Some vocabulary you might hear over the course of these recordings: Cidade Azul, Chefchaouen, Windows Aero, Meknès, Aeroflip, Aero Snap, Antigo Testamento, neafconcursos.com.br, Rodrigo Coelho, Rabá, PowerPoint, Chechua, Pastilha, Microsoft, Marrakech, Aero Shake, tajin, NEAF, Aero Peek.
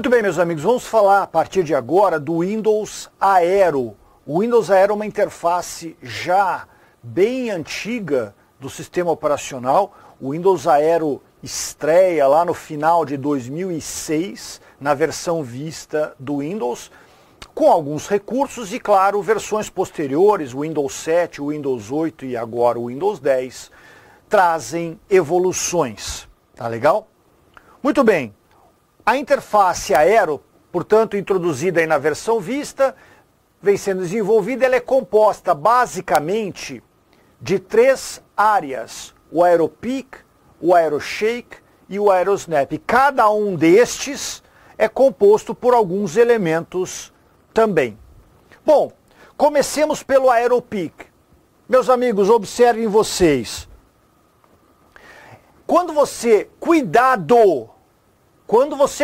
Muito bem, meus amigos, vamos falar a partir de agora do Windows Aero. O Windows Aero é uma interface já bem antiga do sistema operacional. O Windows Aero estreia lá no final de 2006, na versão Vista do Windows, com alguns recursos e, claro, versões posteriores, o Windows 7, o Windows 8 e agora o Windows 10, trazem evoluções. Tá legal? Muito bem. A interface Aero, portanto, introduzida aí na versão Vista, vem sendo desenvolvida. Ela é composta basicamente de três áreas: o Aero Peek, o Aero Shake e o Aero Snap. Cada um destes é composto por alguns elementos também. Bom, comecemos pelo Aero Peek. Meus amigos, observem vocês. Quando você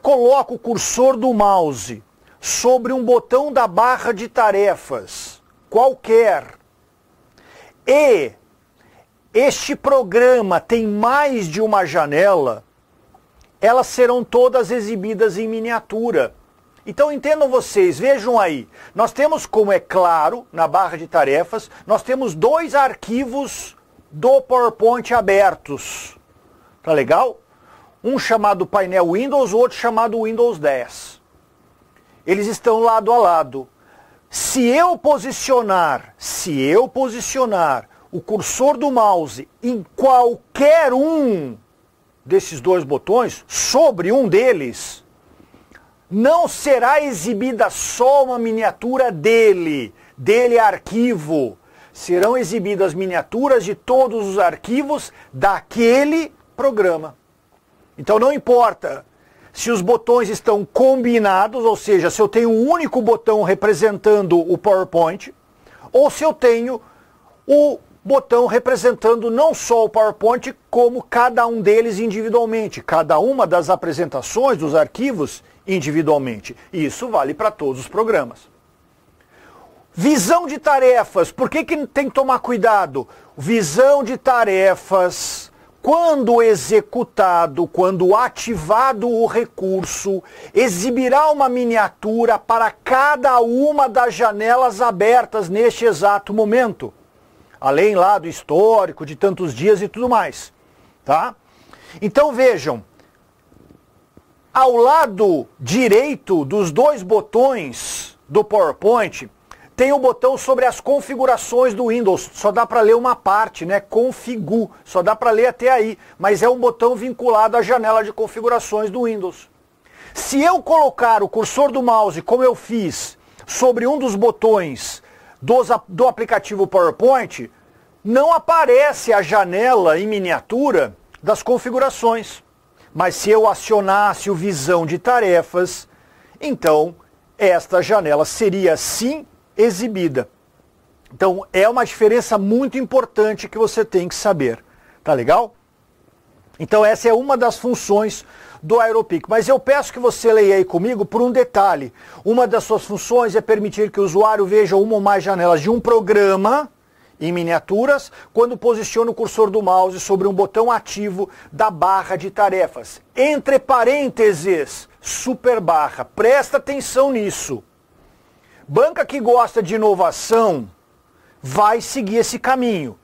coloca o cursor do mouse sobre um botão da barra de tarefas, qualquer, e este programa tem mais de uma janela, elas serão todas exibidas em miniatura. Então entendam vocês, vejam aí, nós temos, como é claro, na barra de tarefas, nós temos dois arquivos do PowerPoint abertos. Tá legal? Um chamado painel Windows, outro chamado Windows 10. Eles estão lado a lado. Se eu posicionar o cursor do mouse em qualquer um desses dois botões, sobre um deles, não será exibida só uma miniatura dele arquivo. Serão exibidas miniaturas de todos os arquivos daquele programa. Então não importa se os botões estão combinados, ou seja, se eu tenho um único botão representando o PowerPoint, ou se eu tenho o botão representando não só o PowerPoint, como cada um deles individualmente, cada uma das apresentações dos arquivos individualmente. E isso vale para todos os programas. Visão de tarefas. Por que tem que tomar cuidado? Visão de tarefas. Quando executado, quando ativado o recurso, exibirá uma miniatura para cada uma das janelas abertas neste exato momento. Além lá do histórico, de tantos dias e tudo mais. Tá? Então vejam, ao lado direito dos dois botões do PowerPoint, tem um botão sobre as configurações do Windows. Só dá para ler uma parte, né? Configu. Só dá para ler até aí. Mas é um botão vinculado à janela de configurações do Windows. Se eu colocar o cursor do mouse, como eu fiz, sobre um dos botões do aplicativo PowerPoint, não aparece a janela em miniatura das configurações. Mas se eu acionasse o visão de tarefas, então esta janela seria sim exibida. Então é uma diferença muito importante que você tem que saber. Tá legal? Então essa é uma das funções do Aero Peek. Mas eu peço que você leia aí comigo por um detalhe. Uma das suas funções é permitir que o usuário veja uma ou mais janelas de um programa em miniaturas quando posiciona o cursor do mouse sobre um botão ativo da barra de tarefas. Entre parênteses, superbarra. Presta atenção nisso. Banca que gosta de inovação vai seguir esse caminho,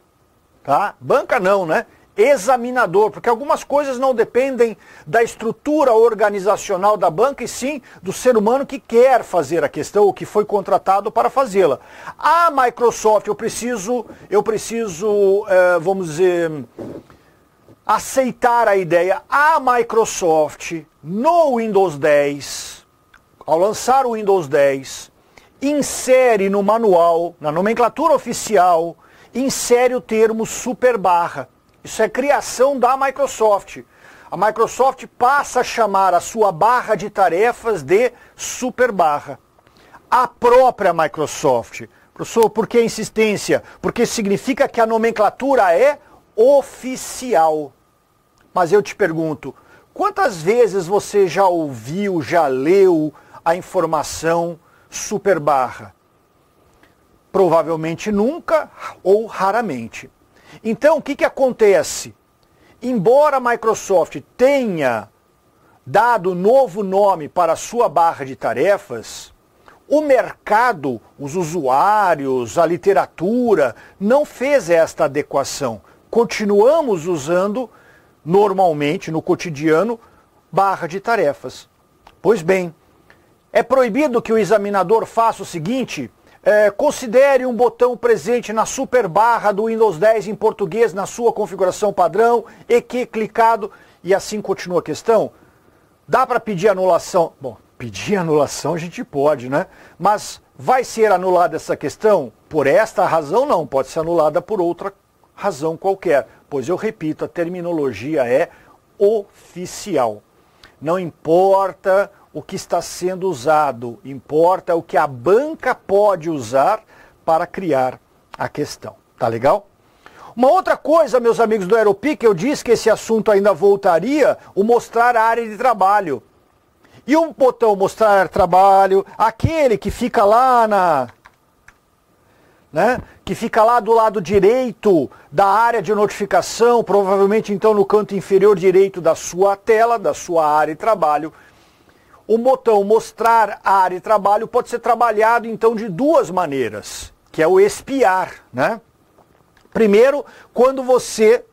tá? Banca não, né? Examinador, porque algumas coisas não dependem da estrutura organizacional da banca e sim do ser humano que quer fazer a questão ou que foi contratado para fazê-la. Ah, Microsoft, eu preciso, vamos dizer, aceitar a ideia. A Microsoft, no Windows 10, ao lançar o Windows 10, insere no manual, na nomenclatura oficial, insere o termo superbarra. Isso é criação da Microsoft. A Microsoft passa a chamar a sua barra de tarefas de superbarra. A própria Microsoft. Professor, por que a insistência? Porque significa que a nomenclatura é oficial. Mas eu te pergunto, quantas vezes você já ouviu, já leu a informação superbarra? Provavelmente nunca ou raramente. Então, o que acontece? Embora a Microsoft tenha dado novo nome para a sua barra de tarefas, o mercado, os usuários, a literatura, não fez esta adequação. Continuamos usando, normalmente, no cotidiano, barra de tarefas. Pois bem, é proibido que o examinador faça o seguinte: considere um botão presente na superbarra do Windows 10 em português na sua configuração padrão, EQ clicado, e assim continua a questão. Dá para pedir anulação? Bom, pedir anulação a gente pode, né? Mas vai ser anulada essa questão? Por esta razão não, pode ser anulada por outra razão qualquer, pois eu repito, a terminologia é oficial. Não importa o que está sendo usado, importa o que a banca pode usar para criar a questão. Tá legal? Uma outra coisa, meus amigos do Aero Peek, eu disse que esse assunto ainda voltaria, o mostrar a área de trabalho. E o botão mostrar trabalho, aquele que fica lá na... né? Que fica lá do lado direito da área de notificação, provavelmente então no canto inferior direito da sua tela, da sua área de trabalho. O botão mostrar área e trabalho pode ser trabalhado então de duas maneiras, que é o espiar, né? Primeiro, quando você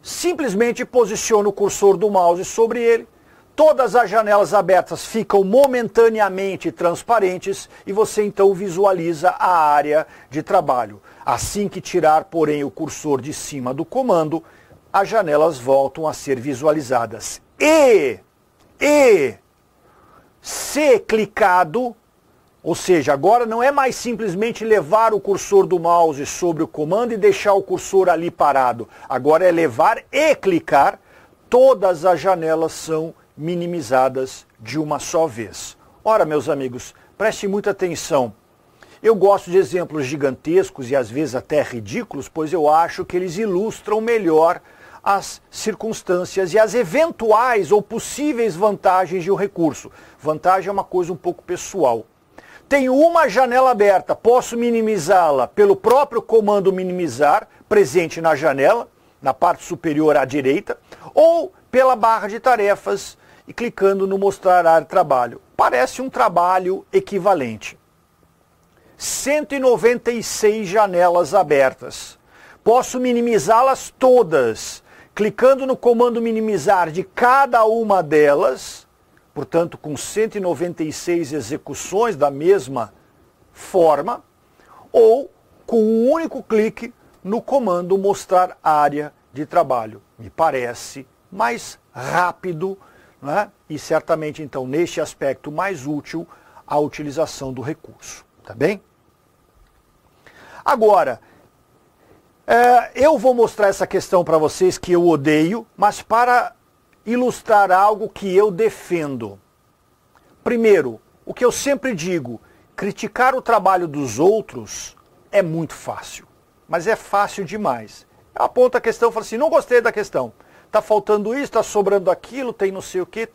simplesmente posiciona o cursor do mouse sobre ele, todas as janelas abertas ficam momentaneamente transparentes e você então visualiza a área de trabalho. Assim que tirar, porém, o cursor de cima do comando, as janelas voltam a ser visualizadas. E se clicado, ou seja, agora não é mais simplesmente levar o cursor do mouse sobre o comando e deixar o cursor ali parado. Agora é levar e clicar, todas as janelas são minimizadas de uma só vez. Ora, meus amigos, prestem muita atenção. Eu gosto de exemplos gigantescos e às vezes até ridículos, pois eu acho que eles ilustram melhor as circunstâncias e as eventuais ou possíveis vantagens de um recurso. Vantagem é uma coisa um pouco pessoal. Tenho uma janela aberta, posso minimizá-la pelo próprio comando minimizar, presente na janela, na parte superior à direita, ou pela barra de tarefas e clicando no mostrar área de trabalho. Parece um trabalho equivalente. 196 janelas abertas. Posso minimizá-las todas, clicando no comando minimizar de cada uma delas, portanto com 196 execuções da mesma forma, ou com um único clique no comando mostrar área de trabalho. Me parece mais rápido, né? E certamente então neste aspecto mais útil a utilização do recurso, tá bem? Agora, eu vou mostrar essa questão para vocês que eu odeio, mas para ilustrar algo que eu defendo. Primeiro, o que eu sempre digo, criticar o trabalho dos outros é muito fácil, mas é fácil demais. Eu aponto a questão e falo assim, não gostei da questão, está faltando isso, está sobrando aquilo, tem não sei o que.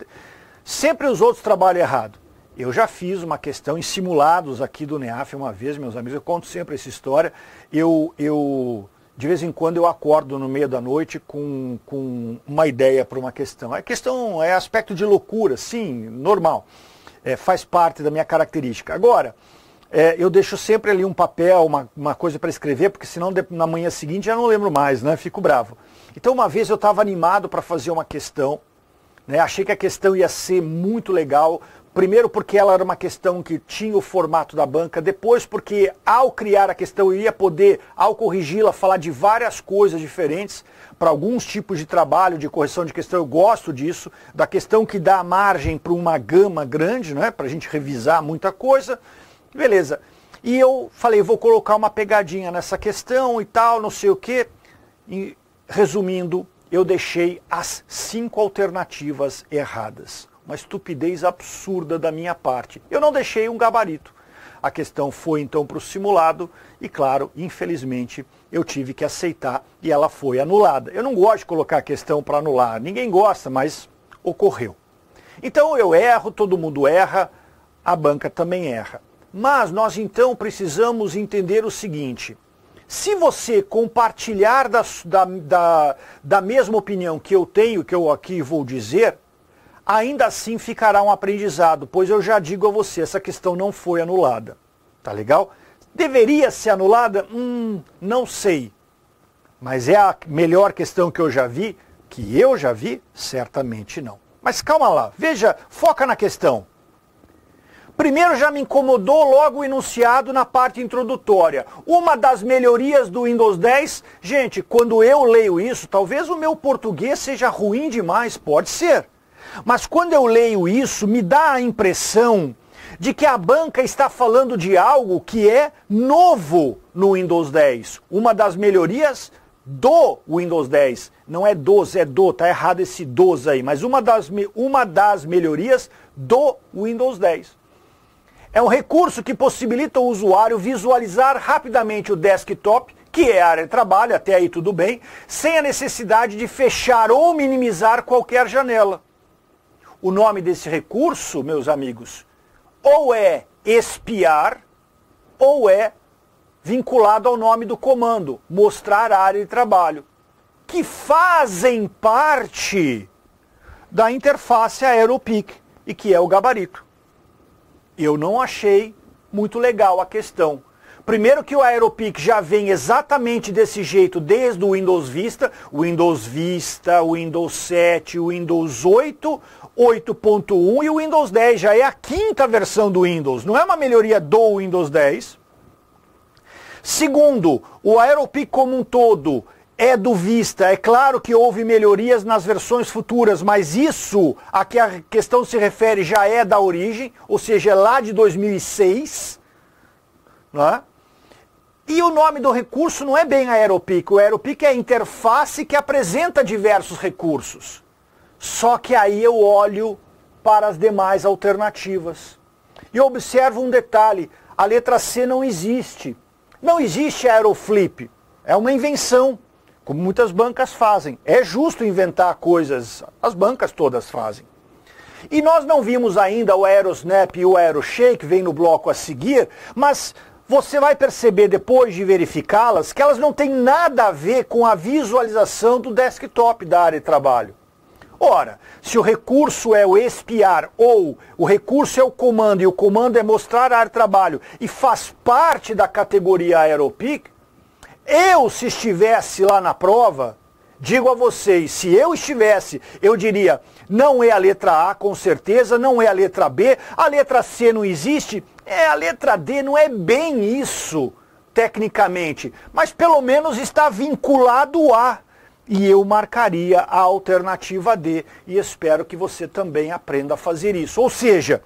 Sempre os outros trabalham errado. Eu já fiz uma questão em simulados aqui do NEAF uma vez, meus amigos, eu conto sempre essa história, de vez em quando eu acordo no meio da noite com uma ideia para uma questão. A questão é aspecto de loucura, sim, normal. Faz parte da minha característica. Agora, eu deixo sempre ali um papel, uma coisa para escrever, porque senão na manhã seguinte já não lembro mais, né? Fico bravo. Então uma vez eu estava animado para fazer uma questão, né? Achei que a questão ia ser muito legal. Primeiro porque ela era uma questão que tinha o formato da banca, depois porque ao criar a questão eu ia poder, ao corrigi-la, falar de várias coisas diferentes, para alguns tipos de trabalho, de correção de questão, eu gosto disso, da questão que dá margem para uma gama grande, né, para a gente revisar muita coisa, beleza. E eu falei, vou colocar uma pegadinha nessa questão e tal, não sei o quê, e resumindo, eu deixei as 5 alternativas erradas. Uma estupidez absurda da minha parte. Eu não deixei um gabarito. A questão foi então para o simulado e, claro, infelizmente, eu tive que aceitar e ela foi anulada. Eu não gosto de colocar a questão para anular. Ninguém gosta, mas ocorreu. Então eu erro, todo mundo erra, a banca também erra. Mas nós então precisamos entender o seguinte. Se você compartilhar da mesma opinião que eu tenho, que eu aqui vou dizer, ainda assim ficará um aprendizado, pois eu já digo a você, essa questão não foi anulada. Tá legal? Deveria ser anulada? Não sei. Mas é a melhor questão que eu já vi? Que eu já vi? Certamente não. Mas calma lá, veja, foca na questão. Primeiro já me incomodou logo o enunciado na parte introdutória. Uma das melhorias do Windows 10, gente, quando eu leio isso, talvez o meu português seja ruim demais, pode ser. Mas quando eu leio isso, me dá a impressão de que a banca está falando de algo que é novo no Windows 10. Uma das melhorias do Windows 10. Não é dos, é do, tá errado esse dos aí, mas uma das melhorias do Windows 10. É um recurso que possibilita o usuário visualizar rapidamente o desktop, que é a área de trabalho, até aí tudo bem, sem a necessidade de fechar ou minimizar qualquer janela. O nome desse recurso, meus amigos, ou é espiar, ou é vinculado ao nome do comando, mostrar a área de trabalho, que fazem parte da interface Aero Peek, e que é o gabarito. Eu não achei muito legal a questão. Primeiro que o Aero Peek já vem exatamente desse jeito desde o Windows Vista, o Windows 7, o Windows 8, 8.1 e o Windows 10. Já é a quinta versão do Windows, não é uma melhoria do Windows 10. Segundo, o Aero Peek como um todo é do Vista. É claro que houve melhorias nas versões futuras, mas isso a que a questão se refere já é da origem, ou seja, é lá de 2006. Né? E o nome do recurso não é bem Aero Peek. O Aero Peek é a interface que apresenta diversos recursos. Só que aí eu olho para as demais alternativas. E observo um detalhe, a letra C não existe. Não existe Aeroflip, é uma invenção. Como muitas bancas fazem. É justo inventar coisas, as bancas todas fazem. E nós não vimos ainda o Aero Snap e o Aero Shake, vem no bloco a seguir, mas você vai perceber depois de verificá-las que elas não têm nada a ver com a visualização do desktop da área de trabalho. Ora, se o recurso é o espiar ou o recurso é o comando e o comando é mostrar a área de trabalho e faz parte da categoria Aero Peek, eu, se estivesse lá na prova, digo a vocês, se eu estivesse, eu diria, não é a letra A com certeza, não é a letra B, a letra C não existe, é a letra D, não é bem isso, tecnicamente, mas pelo menos está vinculado a, e eu marcaria a alternativa D, e espero que você também aprenda a fazer isso, ou seja,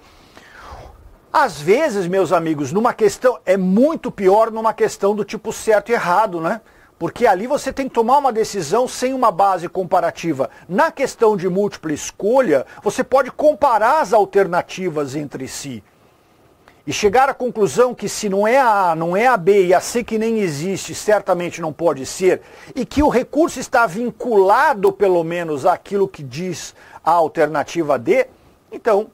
às vezes, meus amigos, numa questão, é muito pior numa questão do tipo certo e errado, né? Porque ali você tem que tomar uma decisão sem uma base comparativa. Na questão de múltipla escolha, você pode comparar as alternativas entre si. E chegar à conclusão que se não é a A, não é a B e a C que nem existe, certamente não pode ser, e que o recurso está vinculado, pelo menos, àquilo que diz a alternativa D, então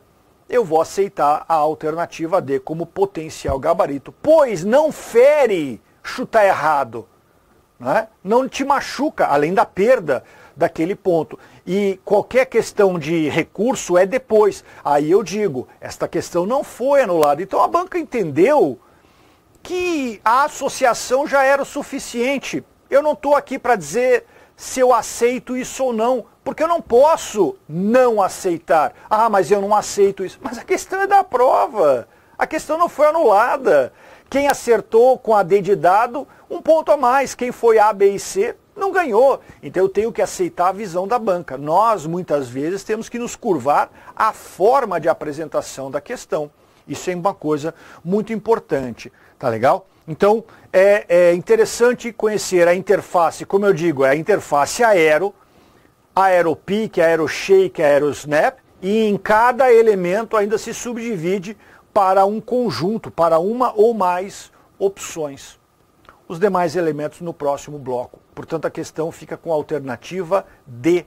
eu vou aceitar a alternativa D como potencial gabarito, pois não fere chutar errado, né? Não te machuca, além da perda daquele ponto. E qualquer questão de recurso é depois. Aí eu digo, esta questão não foi anulada. Então a banca entendeu que a associação já era o suficiente. Eu não estou aqui para dizer se eu aceito isso ou não, porque eu não posso não aceitar. Ah, mas eu não aceito isso. Mas a questão é da prova. A questão não foi anulada. Quem acertou com a D de dado, um ponto a mais. Quem foi A, B e C, não ganhou. Então eu tenho que aceitar a visão da banca. Nós, muitas vezes, temos que nos curvar à forma de apresentação da questão. Isso é uma coisa muito importante. Tá legal? Então, é interessante conhecer a interface, como eu digo, é a interface Aero, Aero Peek, Aero Shake, Aero Snap, e em cada elemento ainda se subdivide para um conjunto, para uma ou mais opções. Os demais elementos no próximo bloco. Portanto, a questão fica com a alternativa D,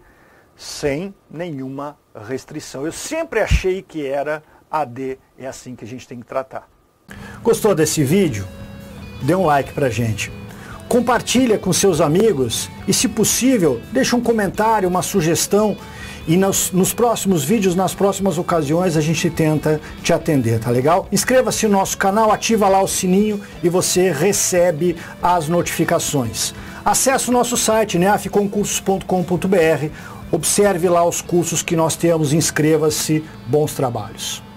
sem nenhuma restrição. Eu sempre achei que era a D, é assim que a gente tem que tratar. Gostou desse vídeo? Dê um like pra gente. Compartilha com seus amigos e, se possível, deixa um comentário, uma sugestão, e nos próximos vídeos, nas próximas ocasiões, a gente tenta te atender, tá legal? Inscreva-se no nosso canal, ativa lá o sininho e você recebe as notificações. Acesse o nosso site, neafconcursos.com.br, observe lá os cursos que nós temos, inscreva-se, bons trabalhos.